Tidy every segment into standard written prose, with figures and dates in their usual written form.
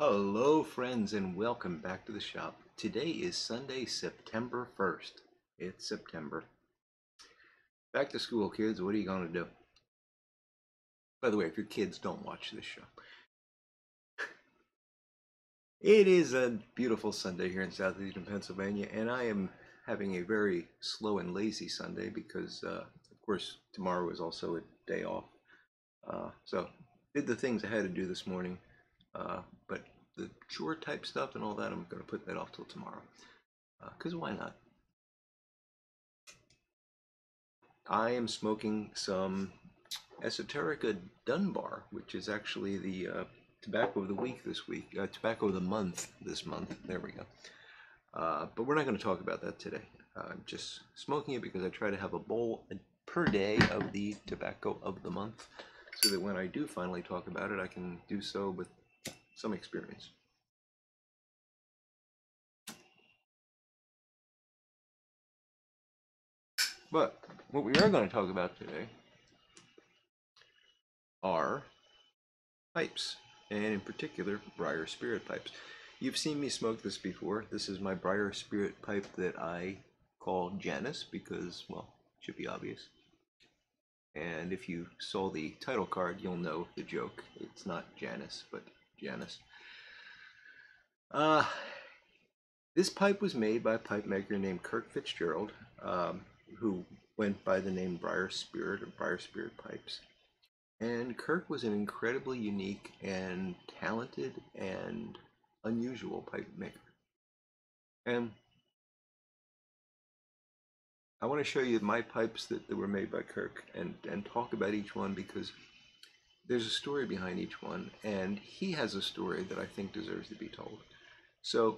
Hello friends and welcome back to the shop. Today is Sunday, September 1st. It's September. Back to school, kids. What are you going to do? By the way, if your kids don't watch this show. It is a beautiful Sunday here in southeastern Pennsylvania, and I am having a very slow and lazy Sunday because, of course, tomorrow is also a day off. So, did the things I had to do this morning. But the chore type stuff and all that, I'm going to put that off till tomorrow. Because why not? I am smoking some Esoterica Dunbar, which is actually the tobacco of the week this week. Tobacco of the month this month. There we go. But we're not going to talk about that today. I'm just smoking it because I try to have a bowl per day of the tobacco of the month, so that when I do finally talk about it, I can do so with some experience. But what we are going to talk about today are pipes, and in particular, Briar Spirit Pipes. You've seen me smoke this before. This is my Briar Spirit Pipe that I call Janice because, well, it should be obvious. And if you saw the title card, you'll know the joke. It's not Janice, but Janice. This pipe was made by a pipe maker named Kirk Fitzgerald, who went by the name Briar Spirit or Briar Spirit Pipes. And Kirk was an incredibly unique and talented and unusual pipe maker. And I want to show you my pipes that were made by Kirk and talk about each one, because there's a story behind each one, and he has a story that I think deserves to be told. So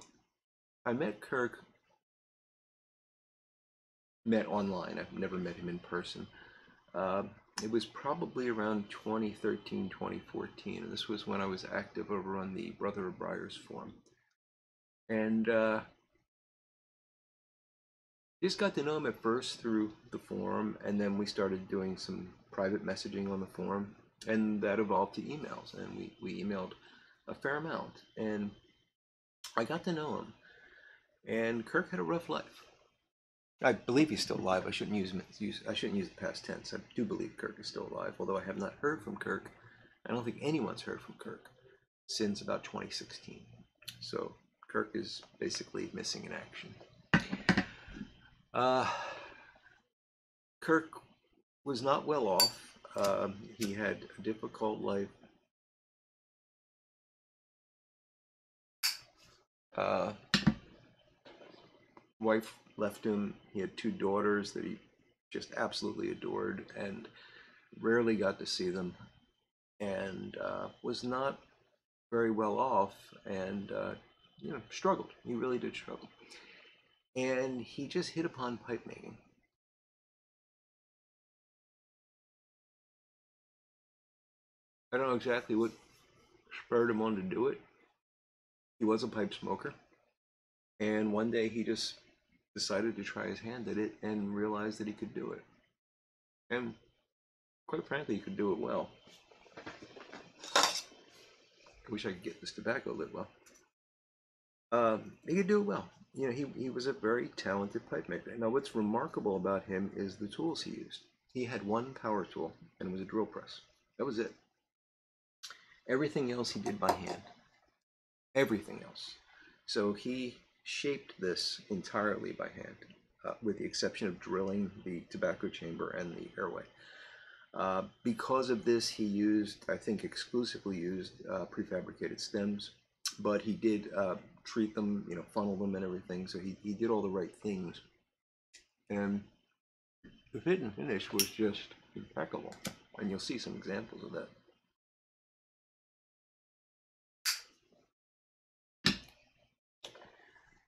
I met Kirk online. I've never met him in person. It was probably around 2013, 2014, and this was when I was active over on the Brother of Briars forum. And just got to know him at first through the forum, and then we started doing some private messaging on the forum, and that evolved to emails, and we emailed a fair amount, and I got to know him. And Kirk had a rough life. I believe he's still alive. I shouldn't use the past tense. I do believe Kirk is still alive, although I have not heard from Kirk. I don't think anyone's heard from Kirk since about 2016. So Kirk is basically missing in action. Kirk was not well off. He had a difficult life. Wife left him. He had two daughters that he just absolutely adored and rarely got to see them, and was not very well off, and you know, struggled. He really did struggle. And he just hit upon pipe making. I don't know exactly what spurred him on to do it. He was a pipe smoker. And one day he just decided to try his hand at it and realized that he could do it. And quite frankly, he could do it well. I wish I could get this tobacco lit well. He could do it well. You know, he was a very talented pipe maker. Now, what's remarkable about him is the tools he used. He had one power tool, and it was a drill press. That was it. Everything else he did by hand. Everything else. So he shaped this entirely by hand, with the exception of drilling the tobacco chamber and the airway. Because of this, he used, I think exclusively used, prefabricated stems. But he did treat them, you know, funnel them and everything, so he did all the right things. And the fit and finish was just impeccable, and you'll see some examples of that.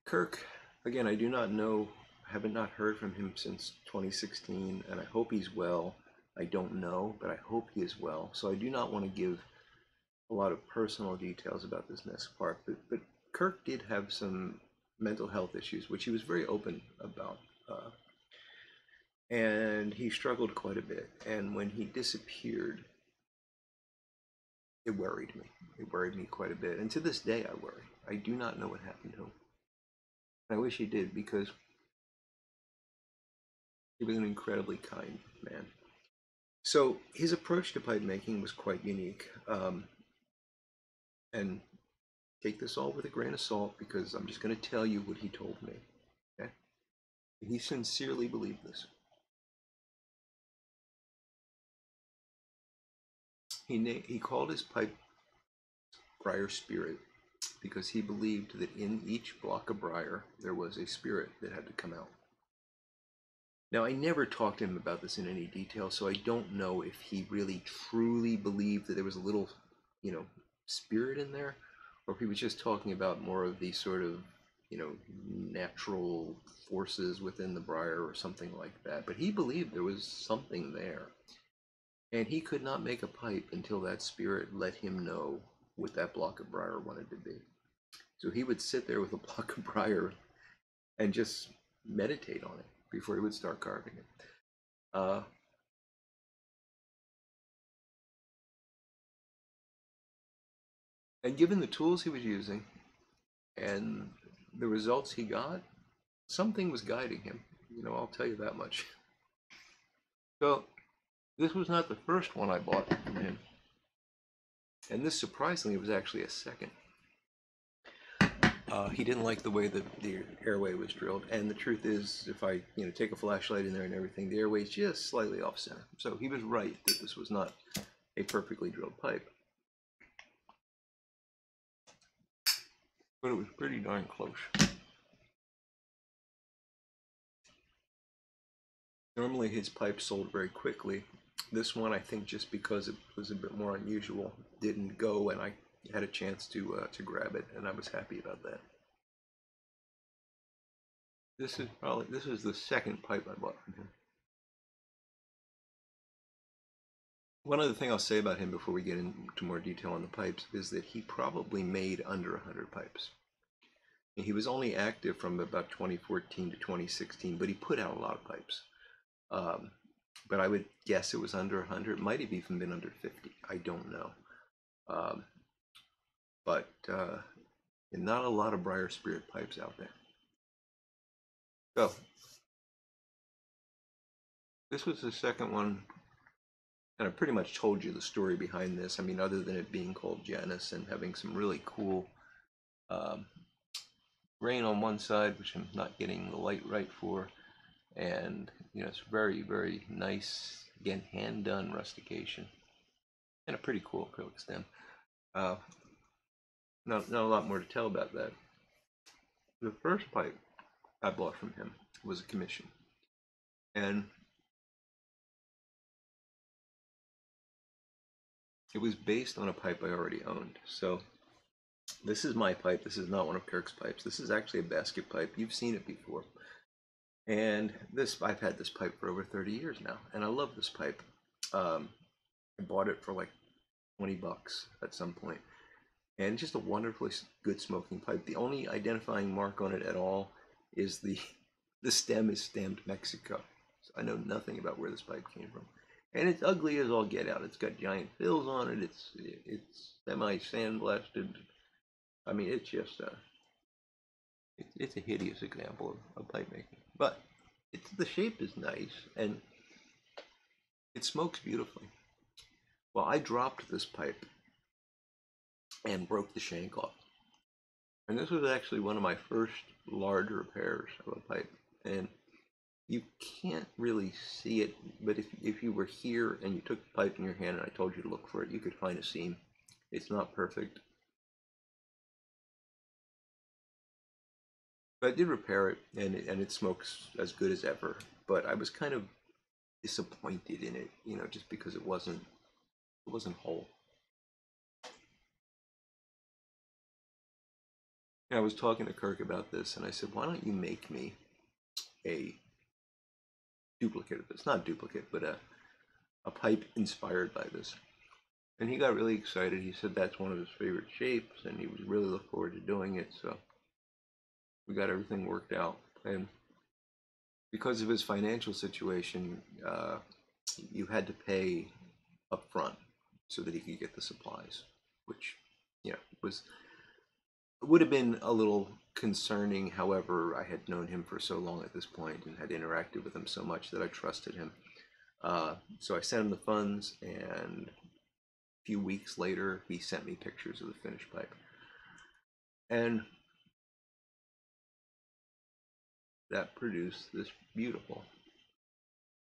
Kirk, again, I do not know, I haven't heard from him since 2016, and I hope he's well. I don't know, but I hope he is well, so I do not want to give a lot of personal details about this next part, but Kirk did have some mental health issues, which he was very open about, and he struggled quite a bit. And when he disappeared, It worried me. It worried me quite a bit. And to this day, I worry. I do not know what happened to him. I wish he did, because he was an incredibly kind man. So his approach to pipe making was quite unique. And take this all with a grain of salt, because I'm just going to tell you what he told me. Okay? He sincerely believed this. He called his pipe Briar Spirit, because he believed that in each block of briar there was a spirit that had to come out. Now, I never talked to him about this in any detail, so I don't know if he really truly believed that there was a little, you know, spirit in there, or if he was just talking about more of the sort of, you know, natural forces within the briar or something like that. But he believed there was something there, and he could not make a pipe until that spirit let him know what that block of briar wanted to be. So he would sit there with a block of briar and just meditate on it before he would start carving it. And given the tools he was using and the results he got, something was guiding him. You know, I'll tell you that much. So this was not the first one I bought from him. And this, surprisingly, was actually a second. He didn't like the way that the airway was drilled, and the truth is, if I take a flashlight in there and everything, the airway is just slightly off center. So he was right that this was not a perfectly drilled pipe, but it was pretty darn close. Normally his pipe sold very quickly. This one, I think, just because it was a bit more unusual, didn't go, and I had a chance to grab it, and I was happy about that. This is the second pipe I bought from him. One other thing I'll say about him before we get into more detail on the pipes is that he probably made under 100 pipes. And he was only active from about 2014 to 2016, but he put out a lot of pipes. But I would guess it was under 100. Might have even been under 50. I don't know. But not a lot of Briar Spirit pipes out there. So this was the second one, and I pretty much told you the story behind this. I mean, other than it being called Janus and having some really cool grain on one side, which I'm not getting the light right for. And, you know, it's very, very nice, again, hand-done rustication. And a pretty cool acrylic stem. Not a lot more to tell about that. The first pipe I bought from him was a commission. And it was based on a pipe I already owned. So this is my pipe. This is not one of Kirk's pipes. This is actually a basket pipe. You've seen it before. And this, I've had this pipe for over 30 years now, and I love this pipe. I bought it for like 20 bucks at some point, and just a wonderfully good smoking pipe. The only identifying mark on it at all is the stem is stamped Mexico. So I know nothing about where this pipe came from, and it's ugly as all get out. It's got giant fills on it. It's semi sandblasted. I mean, it's just it's a hideous example of pipe making. But it's, the shape is nice, and it smokes beautifully. Well, I dropped this pipe and broke the shank off. And this was actually one of my first large repairs of a pipe. And you can't really see it, but if you were here and you took the pipe in your hand and I told you to look for it, you could find a seam. It's not perfect. But I did repair it, and it smokes as good as ever, but I was kind of disappointed in it, you know, just because it wasn't whole. And I was talking to Kirk about this, and I said, why don't you make me a duplicate of this? Not a duplicate, but a pipe inspired by this. And he got really excited. He said that's one of his favorite shapes, and he would really look forward to doing it, so we got everything worked out. And because of his financial situation, you had to pay up front so that he could get the supplies. which, yeah, would have been a little concerning. However, I had known him for so long at this point and had interacted with him so much that I trusted him. So I sent him the funds, and a few weeks later, he sent me pictures of the finished pipe. And that produced this beautiful,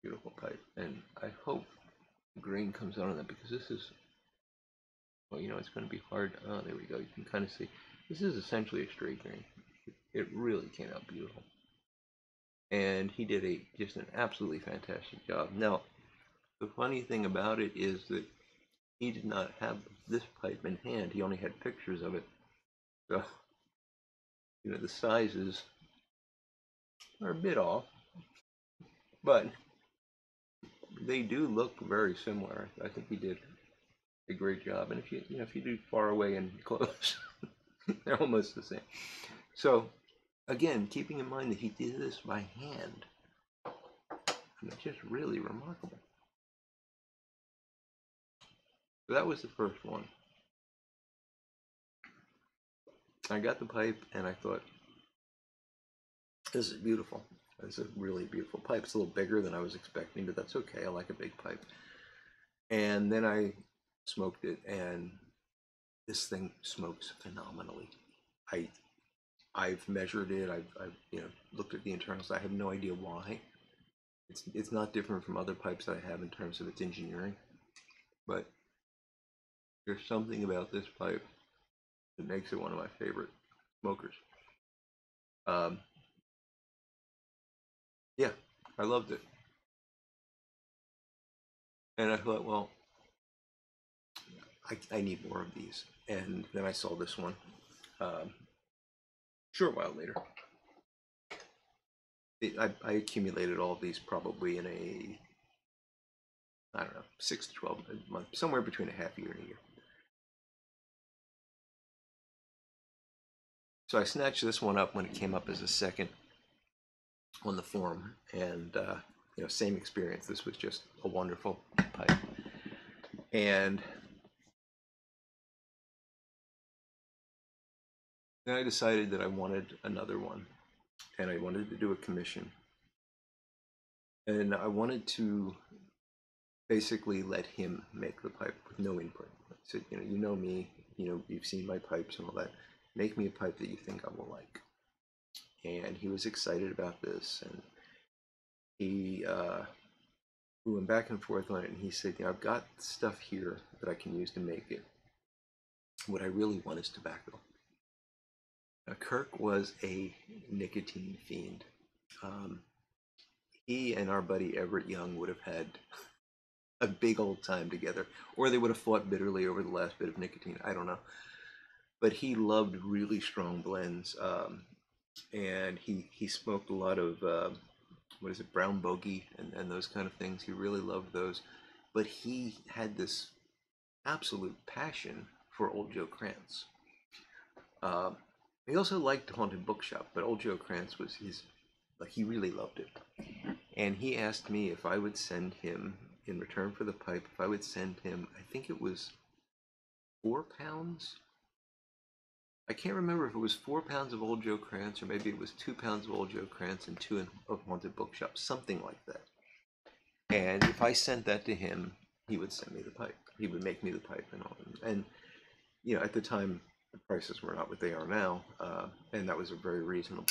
beautiful pipe. And I hope the green comes out on that, because this is, well, you know, it's going to be hard. Oh, there we go. You can kind of see. This is essentially a straight grain. It really came out beautiful. And he did just an absolutely fantastic job. Now, the funny thing about it is that he did not have this pipe in hand. He only had pictures of it. So, you know, the sizes are a bit off, but they do look very similar. I think he did a great job. And if you, if you do far away and close, they're almost the same. So, again, keeping in mind that he did this by hand, and it's just really remarkable. So that was the first one. I got the pipe, and I thought, this is beautiful. It's a really beautiful pipe. It's a little bigger than I was expecting, but that's okay. I like a big pipe. And then I smoked it, and this thing smokes phenomenally. I've measured it. I've looked at the internals. I have no idea why. It's not different from other pipes that I have in terms of its engineering, but there's something about this pipe that makes it one of my favorite smokers. Yeah, I loved it. And I thought, well, I need more of these. And then I saw this one a short while later. I accumulated all of these probably in a, I don't know, 6 to 12 months, somewhere between a half year and a year. So I snatched this one up when it came up as a second on the forum, and same experience. This was just a wonderful pipe, and then I decided that I wanted another one, and I wanted to do a commission, and I wanted to basically let him make the pipe with no input. I said, you know me, you've seen my pipes and all that. Make me a pipe that you think I will like. And he was excited about this, and he we went back and forth on it, and he said, I've got stuff here that I can use to make it. What I really want is tobacco. Now, Kirk was a nicotine fiend. He and our buddy Everett Young would have had a big old time together, or they would have fought bitterly over the last bit of nicotine. I don't know. But he loved really strong blends. And he smoked a lot of, brown bogey and those kind of things. He really loved those. But he had this absolute passion for Old Joe Krantz. He also liked the Haunted Bookshop, but Old Joe Krantz was his, he really loved it. And he asked me if I would send him, in return for the pipe, if I would send him, I think it was 4 pounds? I can't remember if it was 4 pounds of Old Joe Krantz, or maybe it was 2 pounds of Old Joe Krantz and 2 of Haunted Bookshop, something like that. And if I sent that to him, he would send me the pipe. He would make me the pipe and all. And, at the time, the prices were not what they are now, and that was a very reasonable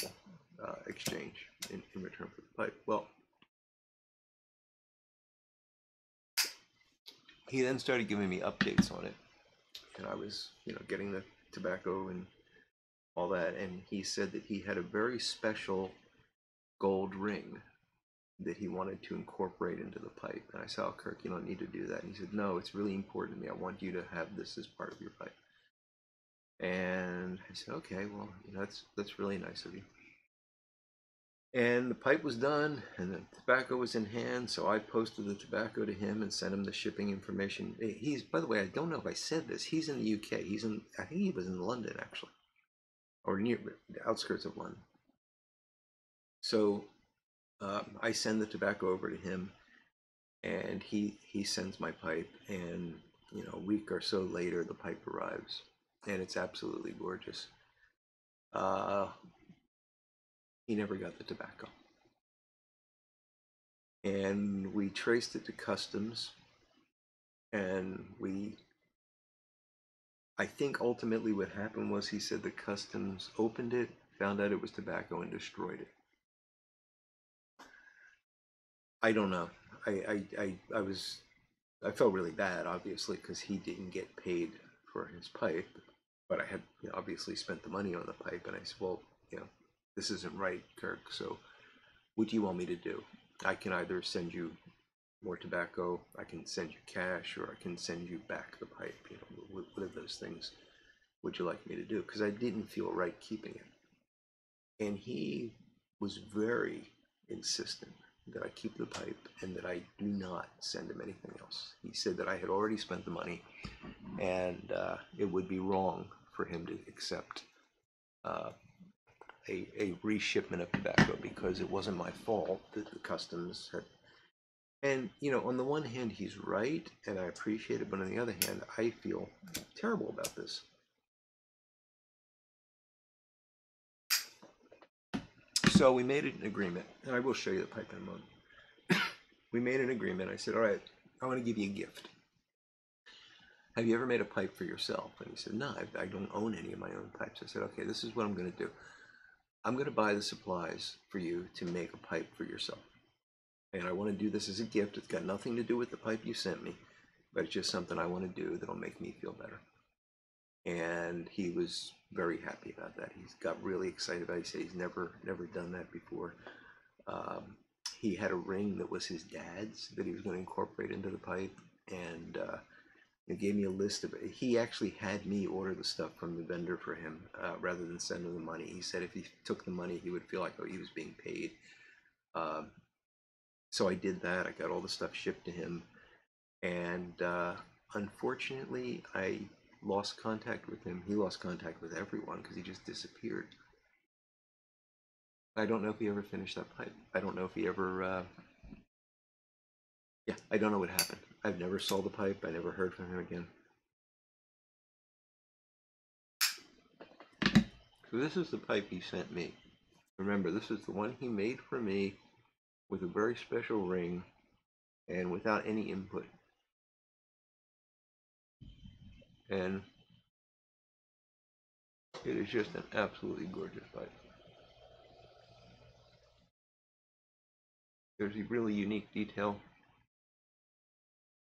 exchange in return for the pipe. Well, he then started giving me updates on it, and I was, getting the tobacco and all that, and he said that he had a very special gold ring that he wanted to incorporate into the pipe. And I said, oh, Kirk, you don't need to do that. And he said, no, it's really important to me. I want you to have this as part of your pipe. And I said, okay, well, that's really nice of you. And the pipe was done, and the tobacco was in hand, so I posted the tobacco to him and sent him the shipping information. He's, by the way, I don't know if I said this, he's in the UK. He's in, I think he was in London, actually, or near the outskirts of London. So I send the tobacco over to him, and he sends my pipe, and you know, a week or so later, the pipe arrives, and it's absolutely gorgeous. He never got the tobacco. And we traced it to customs, and I think ultimately what happened was he said the customs opened it, found out it was tobacco, and destroyed it. I don't know. I felt really bad, obviously, because he didn't get paid for his pipe, but I had, you know, obviously spent the money on the pipe, and I said, well, you know, this isn't right, Kirk, so what do you want me to do? I can either send you more tobacco, I can send you cash, or I can send you back the pipe. You know, what of those things would you like me to do? Because I didn't feel right keeping it. And he was very insistent that I keep the pipe and that I do not send him anything else. He said that I had already spent the money, and it would be wrong for him to accept a reshipment of tobacco, because it wasn't my fault that the customs had. And, you know, on the one hand, he's right, and I appreciate it, but on the other hand, I feel terrible about this. So we made an agreement, and I will show you the pipe in a moment. We made an agreement. I said, all right, I want to give you a gift. Have you ever made a pipe for yourself? And he said, no, I don't own any of my own pipes. I said, okay, this is what I'm going to do. I'm going to buy the supplies for you to make a pipe for yourself. And I want to do this as a gift. It's got nothing to do with the pipe you sent me, but it's just something I want to do that'll make me feel better. And he was very happy about that. He's got really excited about it. He said he's never done that before. He had a ring that was his dad's that he was going to incorporate into the pipe, and it gave me a list of it. He actually had me order the stuff from the vendor for him rather than send him the money. He said if he took the money, he would feel like, oh, he was being paid. So I did that. I got all the stuff shipped to him, and unfortunately, I lost contact with him. He lost contact with everyone because he just disappeared. I don't know if he ever finished that pipe. I don't know if he ever, yeah, I don't know what happened. I've never saw the pipe. I never heard from him again. So this is the pipe he sent me. Remember, this is the one he made for me, with a very special ring and without any input. And it is just an absolutely gorgeous pipe. There's a really unique detail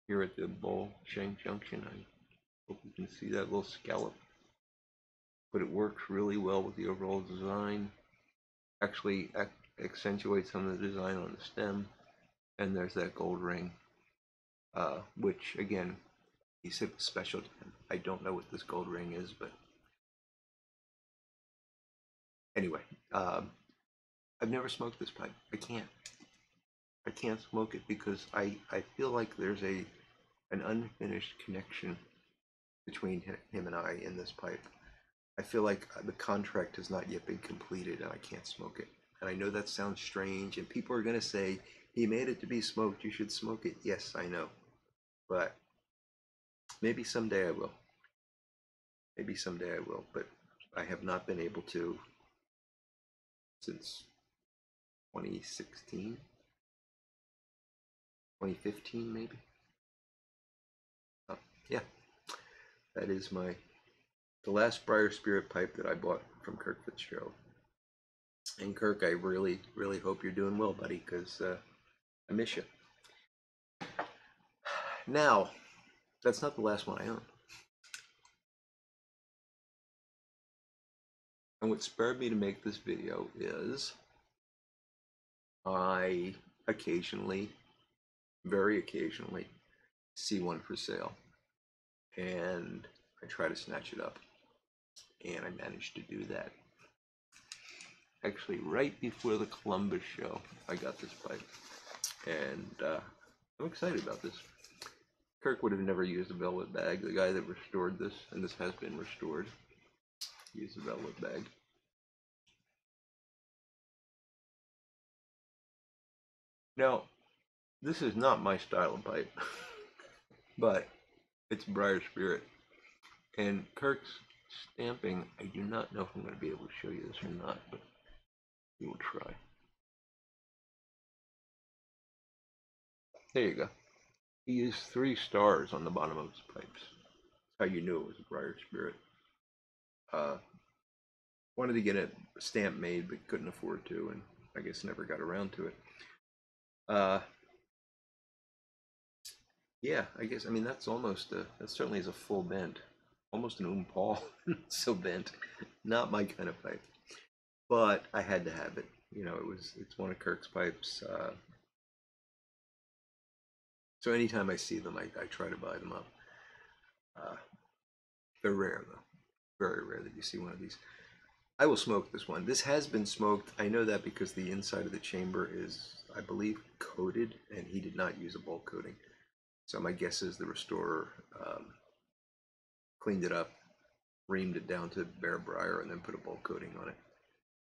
here at the bowl shank junction. I hope you can see that little scallop, but it works really well with the overall design. Actually, accentuate some of the design on the stem, and there's that gold ring, which again he said was special to him. I don't know what this gold ring is, but anyway, I've never smoked this pipe. I can't smoke it because I feel like there's an unfinished connection between him and I in this pipe. I feel like the contract has not yet been completed, and I can't smoke it. And I know that sounds strange, and people are going to say, he made it to be smoked, you should smoke it. Yes, I know. But maybe someday I will. Maybe someday I will, but I have not been able to since 2016, 2015 maybe. Yeah, that is the last Briar Spirit pipe that I bought from Kirk Fitzgerald. And Kirk, I really, really hope you're doing well, buddy, because I miss you. Now, that's not the last one I own. And what spurred me to make this video is I occasionally, very occasionally, see one for sale. And I try to snatch it up. And I managed to do that. Actually, right before the Columbus show, I got this pipe, and I'm excited about this. Kirk would have never used a velvet bag. The guy that restored this, and this has been restored, used a velvet bag. Now, this is not my style of pipe, but It's Briar Spirit. And Kirk's stamping, I do not know if I'm going to be able to show you this or not, but we will try. There you go. He used 3 stars on the bottom of his pipes. That's how you knew it was a Briar Spirit. Wanted to get a stamp made, but couldn't afford to, and I guess never got around to it. Yeah, I guess, I mean, that's almost a, that certainly is a full bend. Almost an oom-paw, so bent. Not my kind of pipe. But I had to have it. You know, it's one of Kirk's pipes. So anytime I see them, I try to buy them up. They're rare, though. Very rare that you see one of these. I will smoke this one. This has been smoked. I know that because the inside of the chamber is, I believe, coated, and he did not use a bulk coating. So my guess is the restorer cleaned it up, reamed it down to bare briar, and then put a bulk coating on it.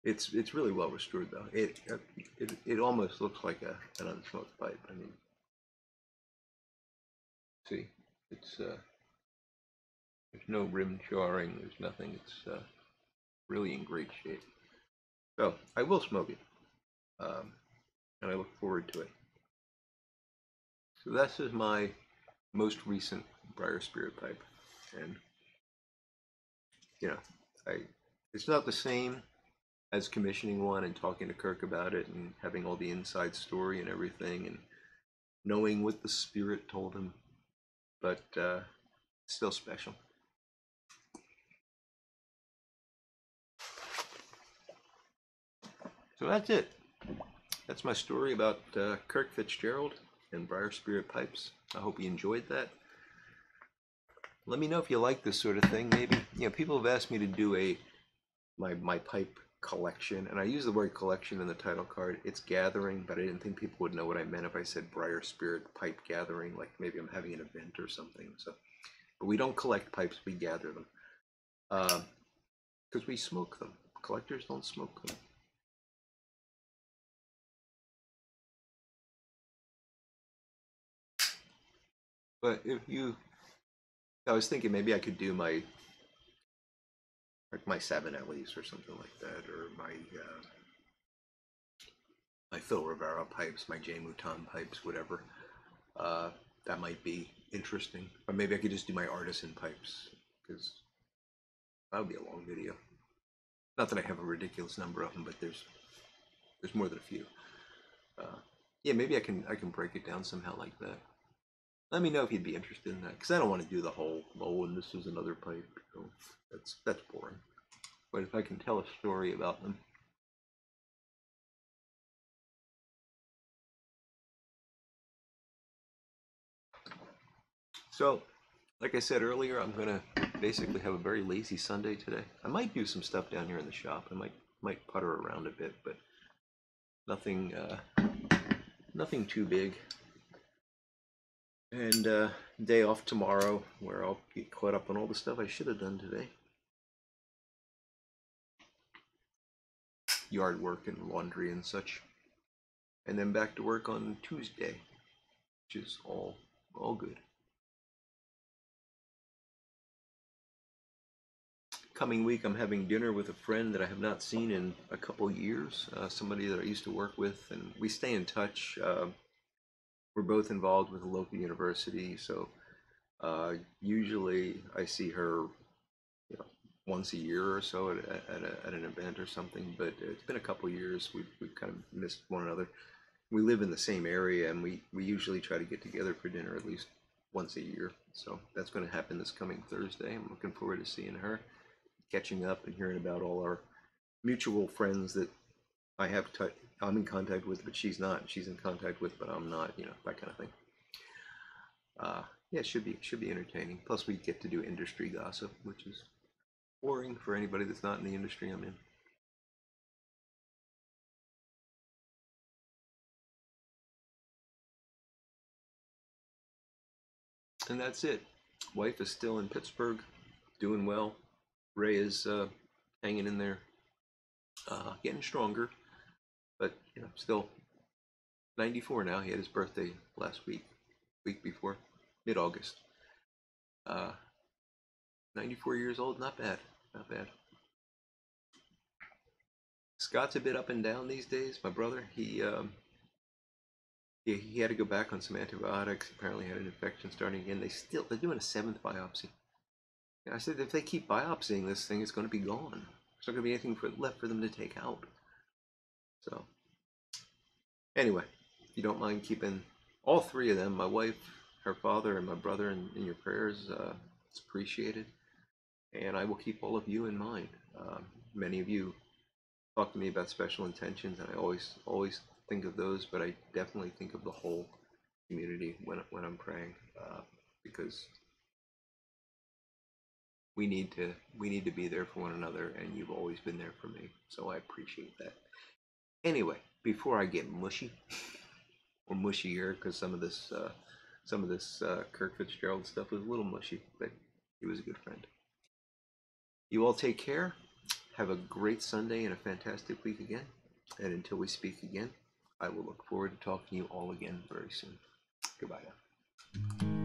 It's really well restored, though. It almost looks like an unsmoked pipe. I mean, see, it's there's no rim charring, there's nothing. It's really in great shape. So I will smoke it, and I look forward to it. So this is my most recent Briar Spirit pipe, and you know, it's not the same as commissioning one and talking to Kirk about it and having all the inside story and everything and knowing what the spirit told him, but it's still special. So that's it. That's my story about Kirk Fitzgerald and Briar Spirit pipes. I hope you enjoyed that. Let me know if you like this sort of thing. Maybe, you know, people have asked me to do my pipe collection, and I use the word collection in the title card. It's gathering, but I didn't think people would know what I meant if I said Briar Spirit pipe gathering, like maybe I'm having an event or something. So, but we don't collect pipes, we gather them, because we smoke them. Collectors don't smoke them. But if you, I was thinking maybe I could do my, like my Sabinellis or something like that, or my Phil Rivera pipes, my Jay Mouton pipes, whatever. That might be interesting. Or maybe I could just do my artisan pipes, because that would be a long video. Not that I have a ridiculous number of them, but there's more than a few. Yeah, maybe I can break it down somehow like that. Let me know if you'd be interested in that, because I don't want to do the whole, oh, and this is another pipe. You know, that's boring. But if I can tell a story about them. So, like I said earlier, I'm going to basically have a very lazy Sunday today. I might do some stuff down here in the shop. I might putter around a bit, but nothing, nothing too big. And day off tomorrow, where I'll get caught up on all the stuff I should have done today. Yard work and laundry and such. And then back to work on Tuesday, which is all good. Coming week, I'm having dinner with a friend that I have not seen in a couple years. Somebody that I used to work with, and we stay in touch. We're both involved with a local university, so usually I see her, you know, once a year or so at an event or something, but it's been a couple of years. We've kind of missed one another. We live in the same area, and we usually try to get together for dinner at least once a year, so that's going to happen this coming Thursday. I'm looking forward to seeing her, catching up and hearing about all our mutual friends that I have I'm in contact with, but she's not. She's in contact with, but I'm not. You know, that kind of thing. Yeah, it should be entertaining. Plus, we get to do industry gossip, which is boring for anybody that's not in the industry I'm in. And that's it. Wife is still in Pittsburgh, doing well. Ray is hanging in there, getting stronger. But you know, still 94 now. He had his birthday last week before, mid-August. 94 years old, not bad, not bad. Scott's a bit up and down these days. My brother, he had to go back on some antibiotics. Apparently had an infection starting again. They're doing a 7th biopsy. And I said, if they keep biopsying this thing, it's going to be gone. There's not going to be anything left for them to take out. So, anyway, if you don't mind keeping all three of them, my wife, her father, and my brother in your prayers, it's appreciated. And I will keep all of you in mind. Many of you talk to me about special intentions, and I always think of those, but I definitely think of the whole community when I'm praying, because we need to be there for one another, and you've always been there for me, so I appreciate that. Anyway, before I get mushy or mushier, because some of this Kirk Fitzgerald stuff was a little mushy, but he was a good friend. You all take care. Have a great Sunday and a fantastic week again. And until we speak again, I will look forward to talking to you all again very soon. Goodbye now.